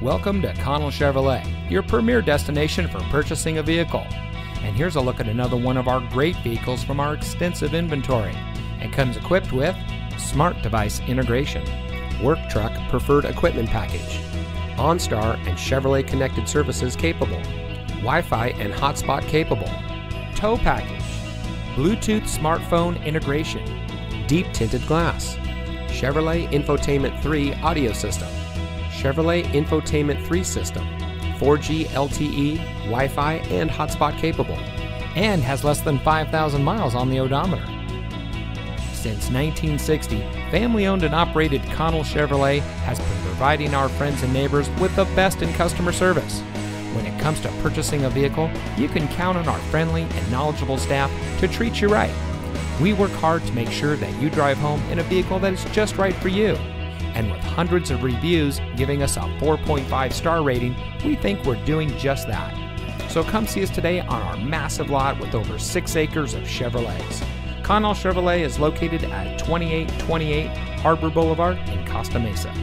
Welcome to Connell Chevrolet, your premier destination for purchasing a vehicle. And here's a look at another one of our great vehicles from our extensive inventory. It comes equipped with smart device integration, work truck preferred equipment package, OnStar and Chevrolet connected services capable, Wi-Fi and hotspot capable, tow package, Bluetooth smartphone integration, deep tinted glass, Chevrolet Infotainment 3 audio system, Chevrolet Infotainment 3 system, 4G LTE, Wi-Fi and hotspot capable, and has less than 5,000 miles on the odometer. Since 1960, family-owned and operated Connell Chevrolet has been providing our friends and neighbors with the best in customer service. When it comes to purchasing a vehicle, you can count on our friendly and knowledgeable staff to treat you right. We work hard to make sure that you drive home in a vehicle that is just right for you. And with hundreds of reviews giving us a 4.5-star rating, we think we're doing just that. So come see us today on our massive lot with over 6 acres of Chevrolets. Connell Chevrolet is located at 2828 Harbor Boulevard in Costa Mesa.